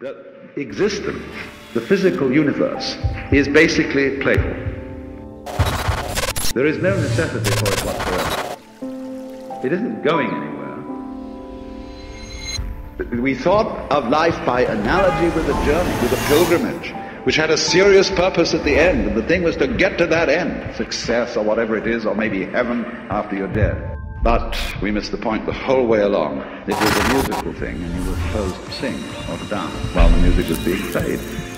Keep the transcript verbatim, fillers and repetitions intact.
That existence, the physical universe, is basically playful. There is no necessity for it whatsoever. It isn't going anywhere. We thought of life by analogy with a journey, with a pilgrimage, which had a serious purpose at the end, and the thing was to get to that end, success or whatever it is, or maybe heaven after you're dead. But we missed the point the whole way along. It was a musical thing, and you were supposed to sing or to dance while the music was being played.